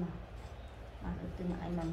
mà bạn được từ ngại mình.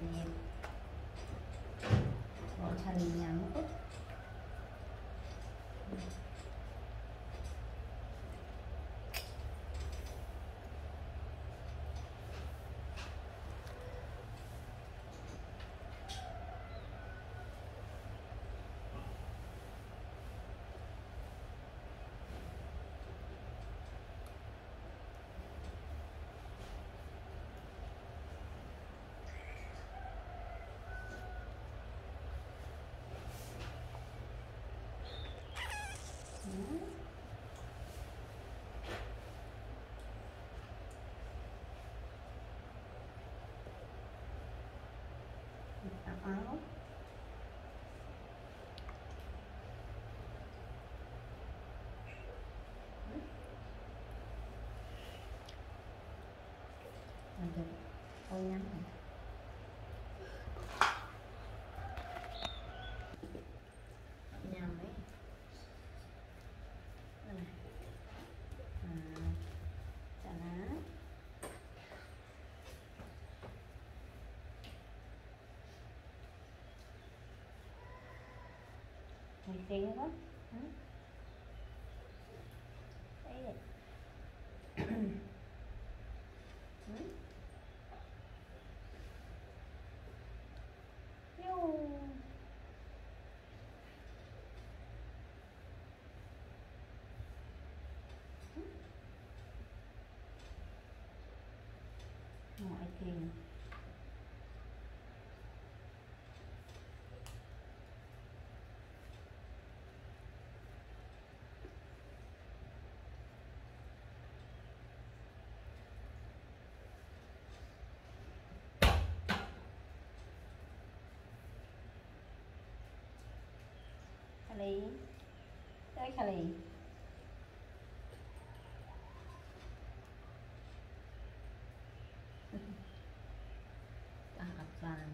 tiền bỏ thành nhắm út áo thôi nhắm này. Thấy không? Đấy. Ngoại tình. Kali, đây kali. Tangkap ban.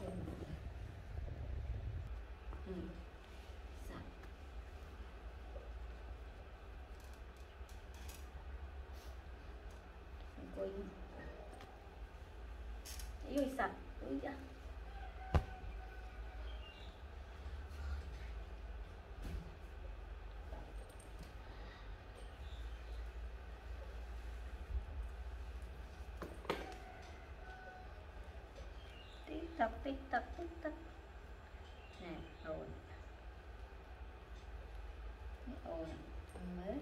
Sak. Ui sạch, ui da. Tích tập nè, ồn mới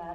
Hãy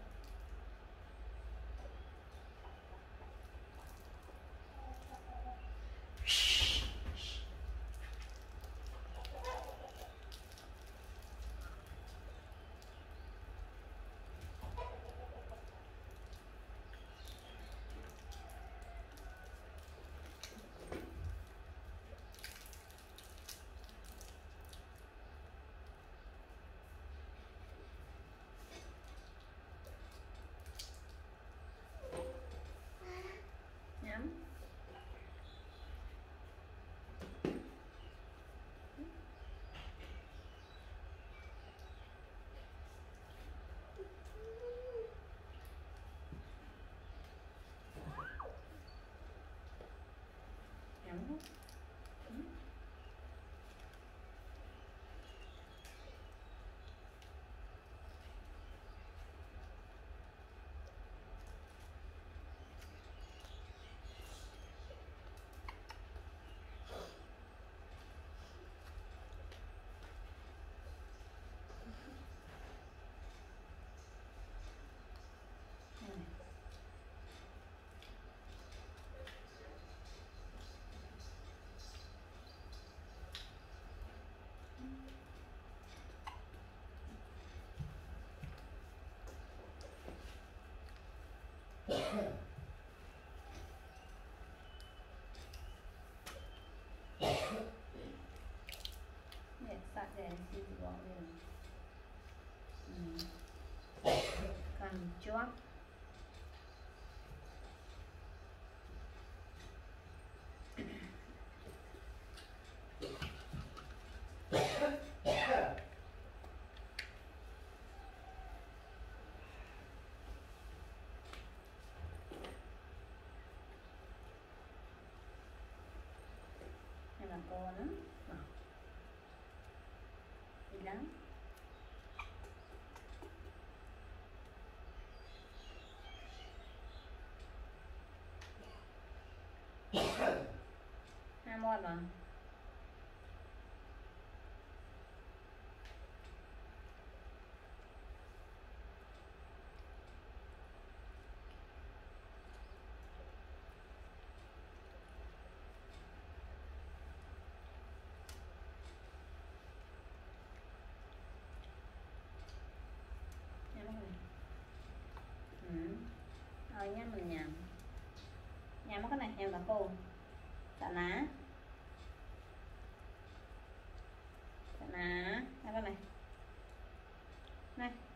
Chưa? Hay là cô nữa. Đi lắm. Ngon mà. Thôi nhá, mình nhằm. Nhằm cái này em là cô. Tạ ná. Nè, cái này. Này.